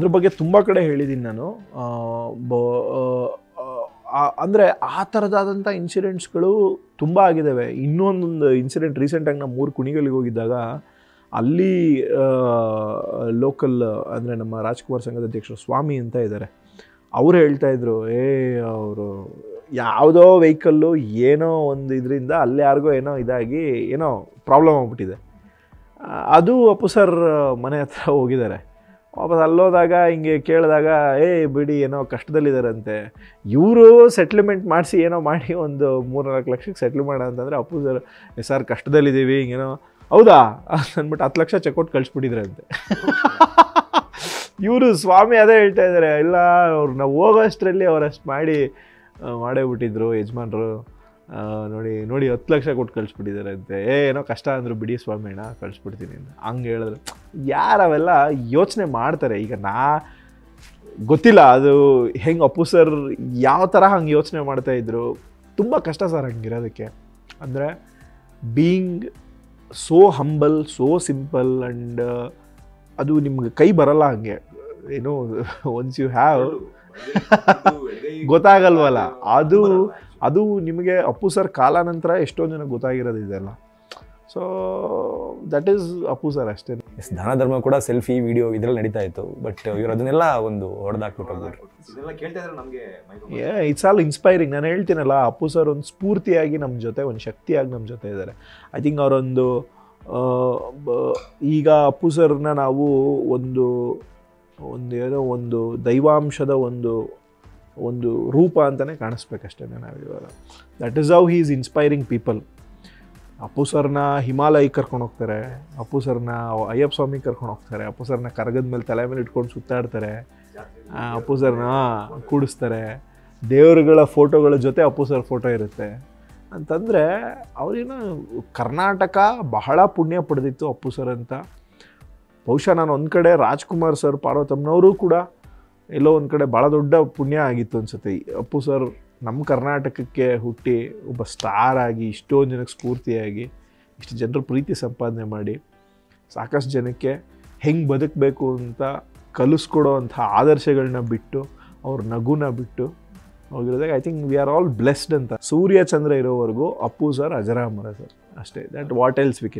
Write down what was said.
ಅದ್ರ ಬಗ್ಗೆ ತುಂಬಾ ಕಡೆ ಹೇಳಿದೀನಿ ನಾನು ಅಂದ್ರೆ ಆ ತರದಾದಂತ ಇನ್ಸಿಡೆಂಟ್ಸ್ ಗಳು ತುಂಬಾ ಆಗಿದವೆ ಇನ್ನೊಂದು ಇನ್ಸಿಡೆಂಟ್ ರೀಸೆಂಟ್ ಆಗಿ ನಾನು ಮೂರು ಕುಣಿಗಳಿಗೆ ಹೋಗಿದ್ದಾಗ ಅಲ್ಲಿ ಲೋಕಲ್ ಅಂದ್ರೆ ನಮ್ಮ ರಾಜ್ಕುಮಾರ್ ಸಂಘದ ಅಧ್ಯಕ್ಷರು ಸ್ವಾಮಿ ಅಂತ ಇದ್ದಾರೆ ಅವರು ಹೇಳ್ತಾ ಇದ್ರು ಏ ಅವರು ಯಾವುದೋ ವೆಹಿಕಲ್ ಏನೋ ಒಂದು ಇದರಿಂದ ಅಲ್ಲಿ ಯಾರಿಗೋ ಏನೋ ಇದಾಗಿ ಏನೋ ಪ್ರಾಬ್ಲಮ್ ಆಗಿಬಿಟ್ಟಿದೆ ಅದು ಅಪ್ಪು ಸರ್ ಮನೆ ಹತ್ರ ಹೋಗಿದ್ದಾರೆ ವಾಪಸ್ ಅಲ್ಲೋದಾಗ ಹಿಂಗೆ ಕೇಳಿದಾಗ ಏ ಬಿಡಿ ಏನೋ ಕಷ್ಟದಲ್ಲಿದ್ದಾರಂತೆ ಇವರು ಸೆಟ್ಲ್ಮೆಂಟ್ ಮಾಡಿಸಿ ಏನೋ ಮಾಡಿ ಒಂದು 3-4 ಲಕ್ಷಕ್ಕೆ ಸೆಟ್ಲ್ ಮಾಡ ಅಂತಂದರೆ ಅಪ್ಪು ಸರ್ ಸರ್ ಕಷ್ಟದಲ್ಲಿದ್ದೀವಿ ಹಿಂಗೇನೋ ಹೌದಾ ಅಂದ್ಬಿಟ್ಟು 10 ಲಕ್ಷ ಚೆಕ್ಔಟ್ ಕಳಿಸ್ಬಿಟ್ಟಿದ್ರೆ ಅಂತೆ ಇವರು ಸ್ವಾಮಿ ಅದೇ ಹೇಳ್ತಾ ಇದ್ದಾರೆ ಇಲ್ಲ ಅವ್ರು ನಾವು ಹೋಗೋಷ್ಟರಲ್ಲಿ ಅವರಷ್ಟು ಮಾಡೇ ಬಿಟ್ಟಿದ್ರು ಯಜಮಾನರು ನೋಡಿ ನೋಡಿ 10 ಲಕ್ಷ ಕೊಟ್ಟು ಕಳಿಸ್ಬಿಟ್ಟಿದ್ದಾರೆ ಅಂತೆ ಏನೋ ಕಷ್ಟ ಅಂದರು ಬಿಡಿ ಸ್ವಾಮಿ ಅಣ್ಣ ಕಳಿಸ್ಬಿಡ್ತೀನಿ ಅಂತ ಹಂಗೆ ಹೇಳಿದ್ರು ಯಾರು ಅವೆಲ್ಲ ಯೋಚನೆ ಮಾಡ್ತಾರೆ ಈಗ ಗೊತ್ತಿಲ್ಲ ಅದು ಹೆಂಗೆ ಅಪ್ಪು ಸರ್ ಯಾವ ಥರ ಹಂಗೆ ಯೋಚನೆ ಮಾಡ್ತಾಯಿದ್ರು ತುಂಬ ಕಷ್ಟ ಸರ್ ಹಂಗಿರೋದಕ್ಕೆ ಅಂದರೆ being so humble so simple and ಅದು ನಿಮ್ಗೆ ಕೈ ಬರಲ್ಲ ಹಂಗೆ ಏನೋ ಒನ್ಸ್ ಯು ಹ್ಯಾವ್ ಗೊತ್ತಾಗಲ್ವಲ್ಲ ಅದು ಅದು ನಿಮಗೆ ಅಪ್ಪು ಸರ್ ಕಾಲಾನಂತರ ಎಷ್ಟೊಂದು ಜನ ಗೊತ್ತಾಗಿರೋದು ಇದೆಲ್ಲ so that is Appu sir ಅಷ್ಟೇ ದಾನ ಧರ್ಮ ಕೂಡ ಸೆಲ್ಫಿ ವಿಡಿಯೋ ಇದರಲ್ಲಿ ನಡೀತಾ ಇತ್ತು ಬಟ್ ಇವರು ಅದನ್ನೆಲ್ಲ ಒಂದು ಹೊಡೆದಾಕ್ಬಿಟ್ಟು ಇಟ್ಸ್ ಆಲ್ ಇನ್ಸ್ಪೈರಿಂಗ್ ನಾನು ಹೇಳ್ತೀನಲ್ಲ ಅಪ್ಪು ಸರ್ ಒಂದು ಸ್ಫೂರ್ತಿಯಾಗಿ ನಮ್ಮ ಜೊತೆ ಒಂದು ಶಕ್ತಿಯಾಗಿ ನಮ್ಮ ಜೊತೆ ಇದ್ದಾರೆ ಐ ಥಿಂಕ್ ಅವರೊಂದು ಈಗ ಅಪ್ಪು ಸರ್ನ ನಾವು ಒಂದು ಒಂದು ಏನೋ ಒಂದು ದೈವಾಂಶದ ಒಂದು ಒಂದು ರೂಪ ಅಂತಲೇ ಕಾಣಿಸ್ಬೇಕಷ್ಟೇ ನಾವು ಇವಾಗ that is how he is inspiring people Appu ಸರ್ನ ಹಿಮಾಲಯಕ್ಕೆ ಕರ್ಕೊಂಡು ಹೋಗ್ತಾರೆ ಅಪ್ಪು ಸರ್ನ ಅಯ್ಯಪ್ಪ ಸ್ವಾಮಿಗೆ ಕರ್ಕೊಂಡು ಹೋಗ್ತಾರೆ ಅಪ್ಪು ಸರ್ನ ಕರಗದ ಮೇಲೆ ತಲೆ ಮೇಲೆ ಇಟ್ಕೊಂಡು ಸುತ್ತಾಡ್ತಾರೆ ಅಪ್ಪು ಸರ್ನ ಕೂಡಿಸ್ತಾರೆ ದೇವರುಗಳ ಫೋಟೋಗಳ ಜೊತೆ ಅಪ್ಪು ಸರ್ ಫೋಟೋ ಇರುತ್ತೆ ಅಂತಂದರೆ ಅವ್ರೇನು ಕರ್ನಾಟಕ ಬಹಳ ಪುಣ್ಯ ಪಡೆದಿತ್ತು ಅಪ್ಪು ಸರ್ ಅಂತ ಬಹುಶಃ ನಾನು ಒಂದು ಕಡೆ ರಾಜ್ಕುಮಾರ್ ಸರ್ ಪಾರ್ವತಮ್ಮನವರು ಕೂಡ ಎಲ್ಲೋ ಒಂದು ಕಡೆ ಭಾಳ ದೊಡ್ಡ ಪುಣ್ಯ ಆಗಿತ್ತು ಅನ್ಸುತ್ತೆ ಅಪ್ಪು ಸರ್ ನಮ್ಮ ಕರ್ನಾಟಕಕ್ಕೆ ಹುಟ್ಟಿ ಒಬ್ಬ ಸ್ಟಾರ್ ಆಗಿ ಇಷ್ಟೊಂದು ಜನಕ್ಕೆ ಸ್ಫೂರ್ತಿಯಾಗಿ ಇಷ್ಟು ಜನರ ಪ್ರೀತಿ ಸಂಪಾದನೆ ಮಾಡಿ ಸಾಕಷ್ಟು ಜನಕ್ಕೆ ಹೆಂಗೆ ಬದುಕಬೇಕು ಅಂತ ಕಲಿಸ್ಕೊಡೋ ಅಂಥ ಆದರ್ಶಗಳನ್ನ ಬಿಟ್ಟು ಅವ್ರ ನಗುನ ಬಿಟ್ಟು ಹೋಗಿರೋದಾಗ I think we are all blessed ಅಂತ ಸೂರ್ಯ ಚಂದ್ರ ಇರೋವರೆಗೂ ಅಪ್ಪು ಸರ್ ಅಜರಾಮರ ಸರ್ ಅಷ್ಟೇ that what else we can